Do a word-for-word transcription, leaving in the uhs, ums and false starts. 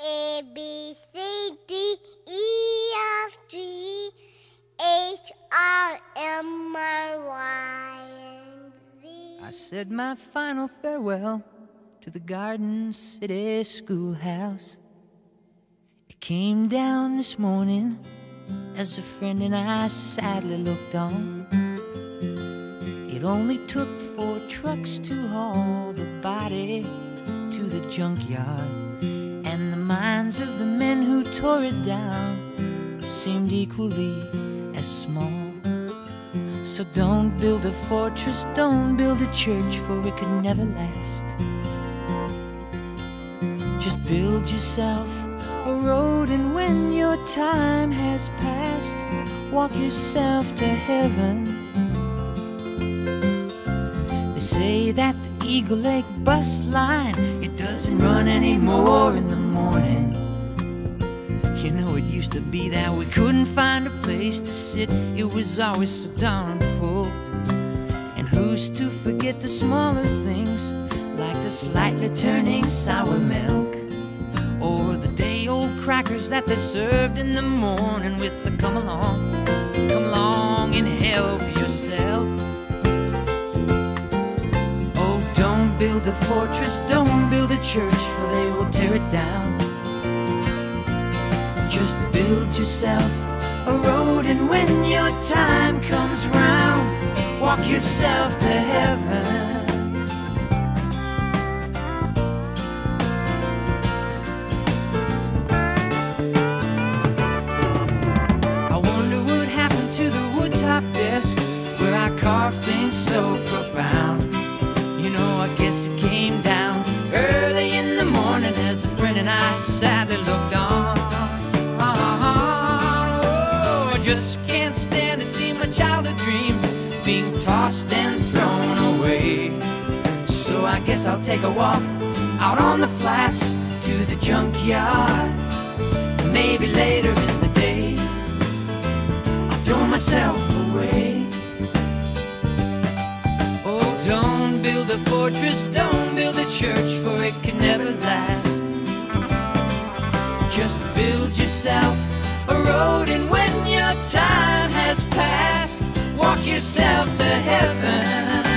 A, B, C, D, E, F, G, H, R, M, R, Y, and Z. I said my final farewell to the Garden City Schoolhouse. It came down this morning as a friend and I sadly looked on. It only took four trucks to haul the body to the junkyard. And the minds of the men who tore it down seemed equally as small. So don't build a fortress, don't build a church, for it could never last. Just build yourself a road, and when your time has passed, walk yourself to heaven. They say that the Eagle Lake bus line, it doesn't run anymore in the morning. You know, it used to be that we couldn't find a place to sit. It was always so darn full. And who's to forget the smaller things, like the slightly turning sour milk, or the day old crackers that they served in the morning with the come along, come along and help yourself. Build a fortress, don't build a church, for they will tear it down. Just build yourself a road, and when your time comes round, walk yourself to heaven. I wonder what happened to the woodtop desk where I carved things so profound. You know, I guess it came down early in the morning as a friend and I sadly looked on. Oh, I just can't stand to see my childhood dreams being tossed and thrown away. So I guess I'll take a walk out on the flats to the junkyard. Maybe later in the day I'll throw myself away. Oh, don't build a fortress, don't build a church, for it can never last. Just build yourself a road, and when your time has passed, walk yourself to heaven.